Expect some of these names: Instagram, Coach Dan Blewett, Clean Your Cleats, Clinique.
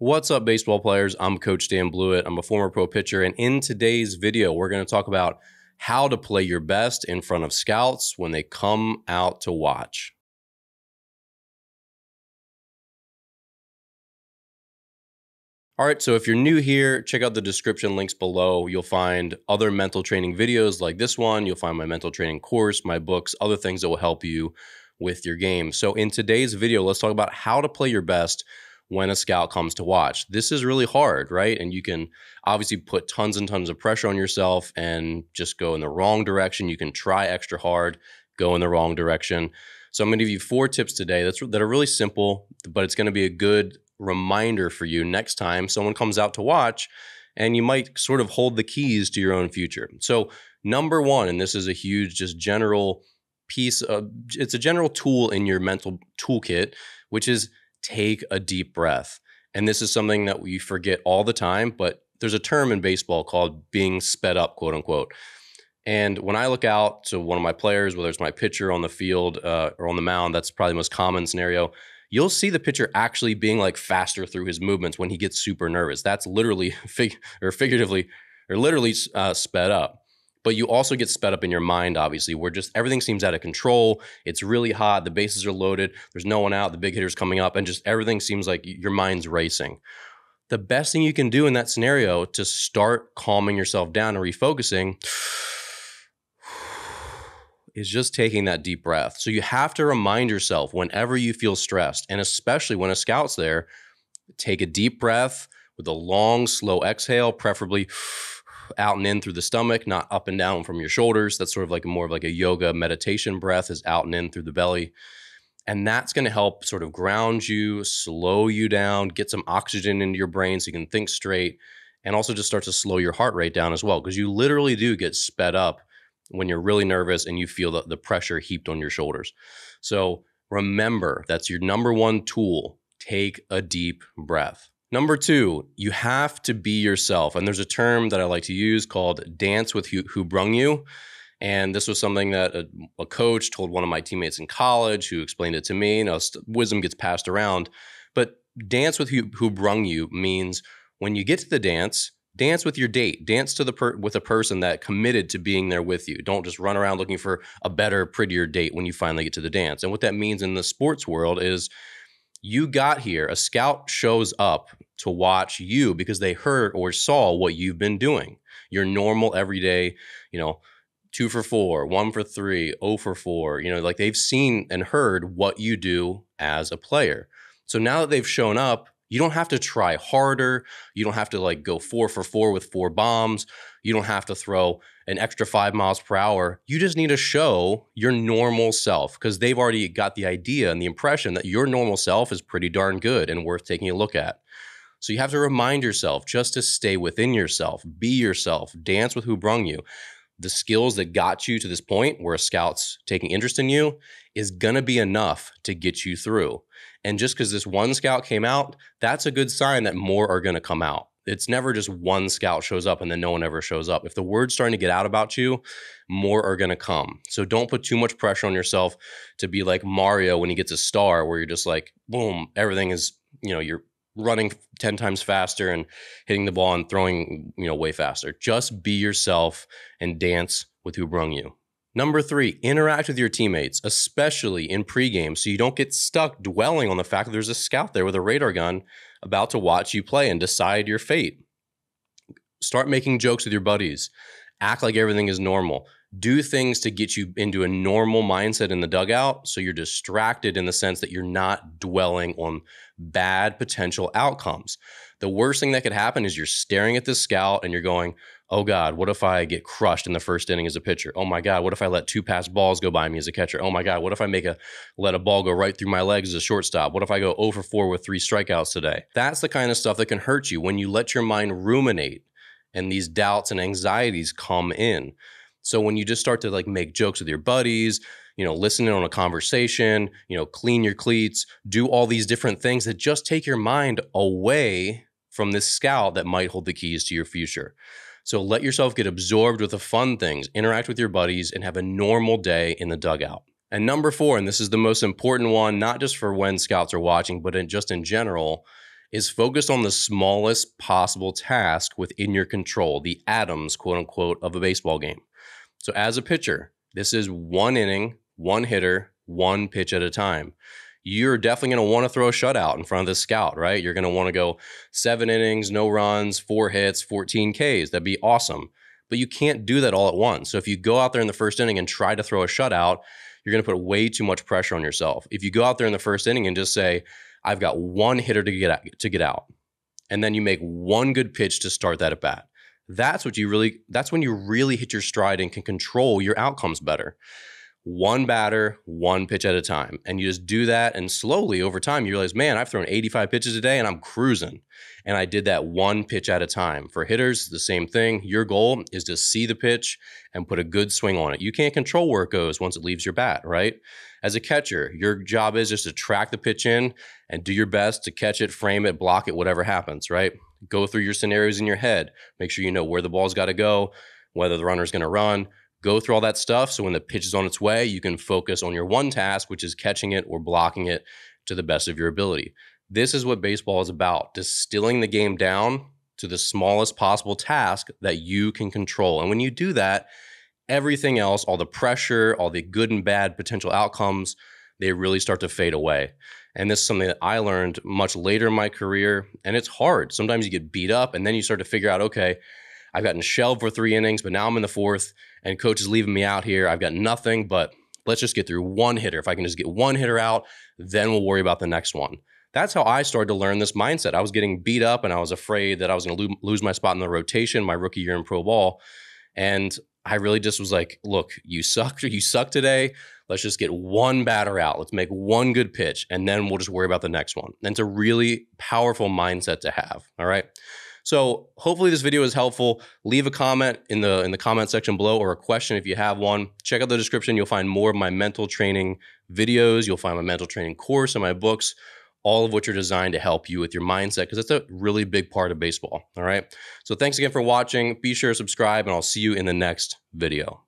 What's up, baseball players? I'm Coach Dan Blewett. I'm a former pro pitcher, and in today's video, we're going to talk about how to play your best in front of scouts when they come out to watch. All right, so if you're new here, check out the description links below. You'll find other mental training videos like this one. You'll find my mental training course, my books, other things that will help you with your game. So in today's video, let's talk about how to play your best when a scout comes to watch. This is really hard, right? And you can obviously put tons and tons of pressure on yourself and just go in the wrong direction. You can try extra hard, go in the wrong direction. So I'm gonna give you 4 tips today that are really simple, but it's gonna be a good reminder for you next time someone comes out to watch, and you might sort of hold the keys to your own future. So number one, and this is a huge just general piece of, it's a general tool in your mental toolkit, which is take a deep breath. And this is something that we forget all the time, but there's a term in baseball called being sped up, quote unquote. And when I look out to one of my players, whether it's my pitcher on the field or on the mound, that's probably the most common scenario. You'll see the pitcher actually being like faster through his movements when he gets super nervous. That's literally figuratively or literally sped up. But you also get sped up in your mind, obviously, where just everything seems out of control. It's really hot. The bases are loaded. There's no one out. The big hitter's coming up. And just everything seems like your mind's racing. The best thing you can do in that scenario to start calming yourself down and refocusing is just taking that deep breath. So you have to remind yourself whenever you feel stressed, and especially when a scout's there, take a deep breath with a long, slow exhale, preferably out and in through the stomach, not up and down from your shoulders. That's sort of like more of like a yoga meditation breath, is out and in through the belly. And that's going to help sort of ground you, slow you down, get some oxygen into your brain so you can think straight, and also just start to slow your heart rate down as well, because you literally do get sped up when you're really nervous and you feel the pressure heaped on your shoulders. So remember, that's your number one tool. Take a deep breath. Number two, you have to be yourself. And there's a term that I like to use called dance with who brung you. And this was something that a coach told one of my teammates in college, who explained it to me. You know, wisdom gets passed around. But dance with who brung you means when you get to the dance, dance with your date. Dance to with a person that committed to being there with you. Don't just run around looking for a better, prettier date when you finally get to the dance. And what that means in the sports world is, you got here, a scout shows up to watch you because they heard or saw what you've been doing. Your normal everyday, you know, 2 for 4, 1 for 3, 0 for 4, you know, like they've seen and heard what you do as a player. So now that they've shown up, you don't have to try harder. You don't have to like go 4 for 4 with 4 bombs. You don't have to throw an extra 5 miles per hour. You just need to show your normal self, because they've already got the idea and the impression that your normal self is pretty darn good and worth taking a look at. So you have to remind yourself just to stay within yourself, be yourself, dance with who brung you. The skills that got you to this point where a scout's taking interest in you is going to be enough to get you through. And just because this one scout came out, that's a good sign that more are going to come out. It's never just one scout shows up and then no one ever shows up. If the word's starting to get out about you, more are going to come. So don't put too much pressure on yourself to be like Mario when he gets a star, where you're just like, boom, everything is, you know, you're running 10 times faster and hitting the ball and throwing, you know, way faster. Just be yourself and dance with who brung you. Number 3, interact with your teammates, especially in pregame, so you don't get stuck dwelling on the fact that there's a scout there with a radar gun about to watch you play and decide your fate. Start making jokes with your buddies. Act like everything is normal. Do things to get you into a normal mindset in the dugout, so you're distracted in the sense that you're not dwelling on bad potential outcomes. The worst thing that could happen is you're staring at this scout and you're going, oh God, what if I get crushed in the first inning as a pitcher? Oh my God, what if I let 2 passed balls go by me as a catcher? Oh my God, what if I let a ball go right through my legs as a shortstop? What if I go 0 for 4 with 3 strikeouts today? That's the kind of stuff that can hurt you when you let your mind ruminate and these doubts and anxieties come in. So when you just start to like make jokes with your buddies, you know, listen in on a conversation, you know, clean your cleats, do all these different things that just take your mind away from this scout that might hold the keys to your future. So let yourself get absorbed with the fun things, interact with your buddies, and have a normal day in the dugout. And number 4, and this is the most important one, not just for when scouts are watching, but just in general, is focus on the smallest possible task within your control, the atoms, quote unquote, of a baseball game. So as a pitcher, this is one inning, one hitter, one pitch at a time. You're definitely going to want to throw a shutout in front of the scout, right? You're going to want to go 7 innings, no runs, 4 hits, 14 Ks. That'd be awesome. But you can't do that all at once. So if you go out there in the first inning and try to throw a shutout, you're going to put way too much pressure on yourself. If you go out there in the first inning and just say, I've got one hitter to get out, and then you make one good pitch to start that at bat, that's when you really hit your stride and can control your outcomes better. One batter, one pitch at a time. And you just do that, and slowly over time, you realize, man, I've thrown 85 pitches a day and I'm cruising. And I did that one pitch at a time. For hitters, the same thing. Your goal is to see the pitch and put a good swing on it. You can't control where it goes once it leaves your bat, right? As a catcher, your job is just to track the pitch in and do your best to catch it, frame it, block it, whatever happens, right? Go through your scenarios in your head. Make sure you know where the ball's got to go, whether the runner's going to run. Go through all that stuff so when the pitch is on its way, you can focus on your one task, which is catching it or blocking it to the best of your ability. This is what baseball is about, distilling the game down to the smallest possible task that you can control. And when you do that, everything else, all the pressure, all the good and bad potential outcomes, they really start to fade away. And this is something that I learned much later in my career, and it's hard. Sometimes you get beat up, and then you start to figure out, okay, I've gotten shelled for 3 innings, but now I'm in the 4th, and coach is leaving me out here. I've got nothing, but let's just get through one hitter. If I can just get one hitter out, then we'll worry about the next one. That's how I started to learn this mindset. I was getting beat up, and I was afraid that I was going to lose my spot in the rotation my rookie year in pro ball. And I really just was like, look, you suck today. Let's just get one batter out. Let's make one good pitch, and then we'll just worry about the next one. And it's a really powerful mindset to have, all right? So hopefully this video is helpful. Leave a comment in the comment section below, or a question if you have one. Check out the description. You'll find more of my mental training videos. You'll find my mental training course and my books, all of which are designed to help you with your mindset, because that's a really big part of baseball, all right? So thanks again for watching. Be sure to subscribe, and I'll see you in the next video.